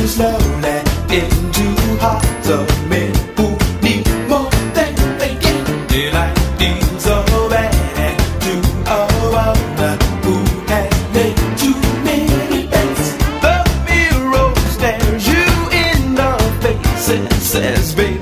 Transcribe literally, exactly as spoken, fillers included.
Slowly into hearts of men who need more than they get. Daylight is so bad to a woman who has made too many bets. The mirror stares you in the face and says, baby,